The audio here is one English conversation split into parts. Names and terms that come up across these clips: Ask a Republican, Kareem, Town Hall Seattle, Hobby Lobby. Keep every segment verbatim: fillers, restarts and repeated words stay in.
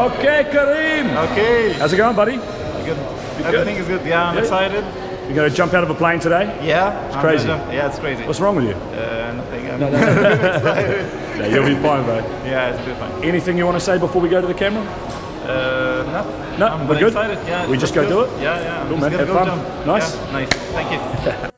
Okay, Kareem. Okay. How's it going, buddy? Good. Everything is good. Yeah, I'm good. Excited. You're gonna jump out of a plane today? Yeah. It's I'm crazy. Gonna, yeah, it's crazy. What's wrong with you? Uh, nothing. I'm no, no, no. excited. Yeah, you'll be fine, bro. Yeah, it's good fine. Anything you want to say before we go to the camera? Uh, no. No, I'm we're good. Excited. Yeah, we just go good. do it. Yeah, yeah. Cool, man. Have fun. Jump. Nice. Yeah, nice. Thank you.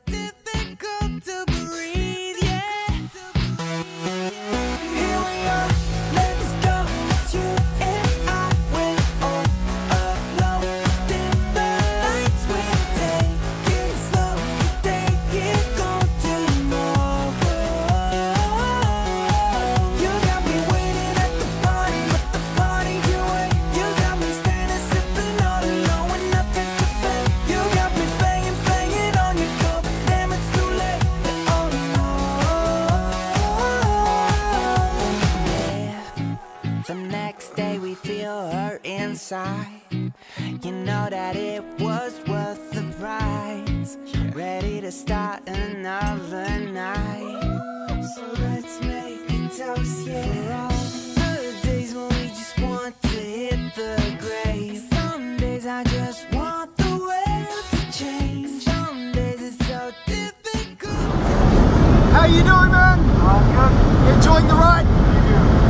The next day we feel her inside. You know that it was worth the price. Ready to start another night. So let's make a toast, yeah. For all the days when we just want to hit the grave. Some days I just want the world to change. Some days it's so difficult to... How you doing, man? I'm good. You enjoying the ride?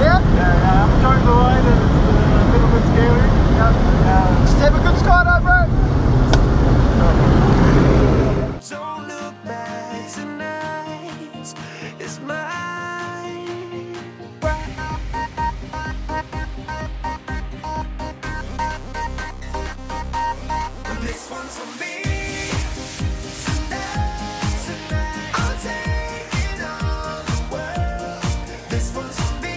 Yeah? Yeah, yeah, I'm enjoying the ride and it's uh, a little bit scary. Yeah. Yeah. Just have a good start, right, bro? Don't look back, tonight is mine. This one's for me. Tonight, tonight, I'll take it all the world. This one's for me.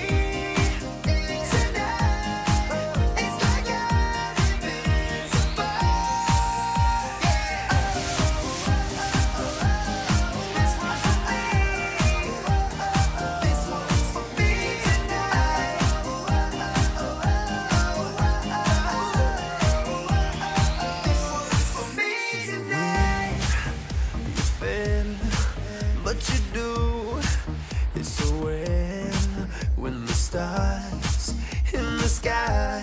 Stars in the sky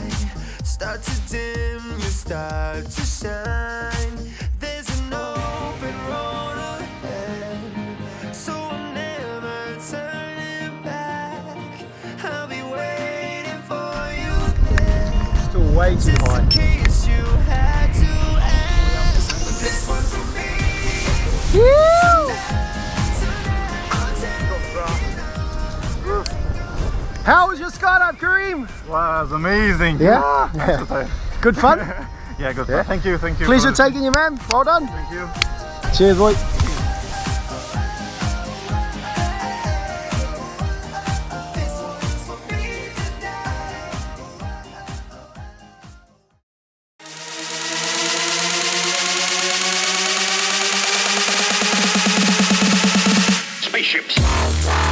start to dim, you start to shine. There's an open road ahead, so I'm never turning back. I'll be waiting for you there. Still way too high. Just in case you had to ask. This one's for me. Woo! How was your skydive, Kareem? Wow, it was amazing. Yeah? Wow, yeah. Good fun? Yeah, good fun. Yeah. Thank you, thank you. Pleasure taking you, man. Well done. Thank you. Cheers, boy. Spaceships.